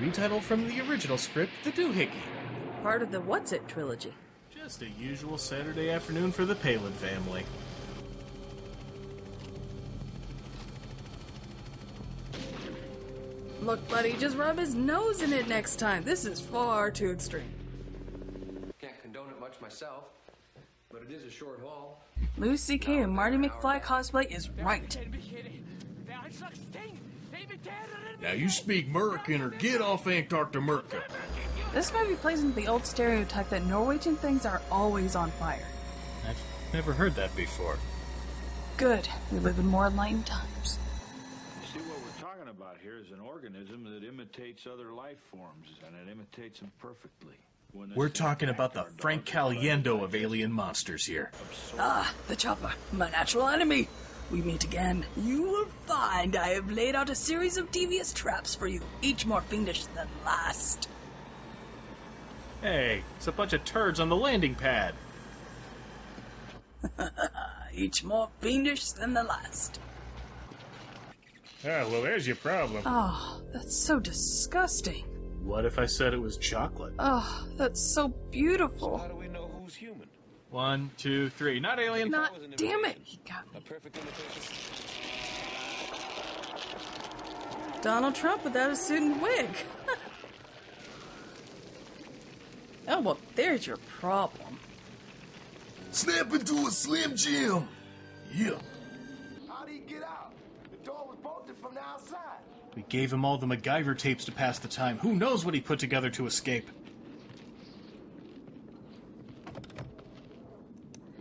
Retitled from the original script, The Doohickey. Part of the What's It trilogy. Just a usual Saturday afternoon for the Palin family. Look, buddy, just rub his nose in it next time. This is far too extreme. Can't condone it much myself, but it is a short haul. Louis C.K. and Marty McFly cosplay is right. Now you speak American or get off Antarctica, America. This movie plays into the old stereotype that Norwegian things are always on fire. I've never heard that before. Good. We live in more enlightened times. See, what we're talking about here is an organism that imitates other life forms, and it imitates them perfectly. We're talking about the Frank Caliendo of alien monsters here. Ah, the chopper, my natural enemy. We meet again. You will find I have laid out a series of devious traps for you, each more fiendish than last. Hey, it's a bunch of turds on the landing pad. Each more fiendish than the last. Ah, well, there's your problem. Oh, that's so disgusting. What if I said it was chocolate? Oh, that's so beautiful. So how do we know who's human? 1, 2, 3. Not alien. Not. Damn it! He got me. A perfect imitation. Donald Trump without a suit and wig. Oh well, there's your problem. Snap into a Slim Jim. Yeah. How do you get out? The door was bolted from the outside. We gave him all the MacGyver tapes to pass the time. Who knows what he put together to escape?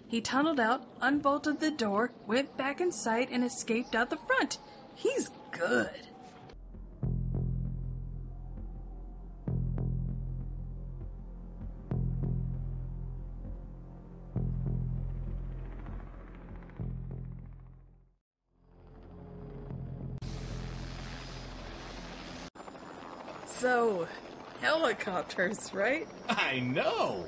He tunneled out, unbolted the door, went back inside, and escaped out the front. He's good. So, helicopters, right? I know!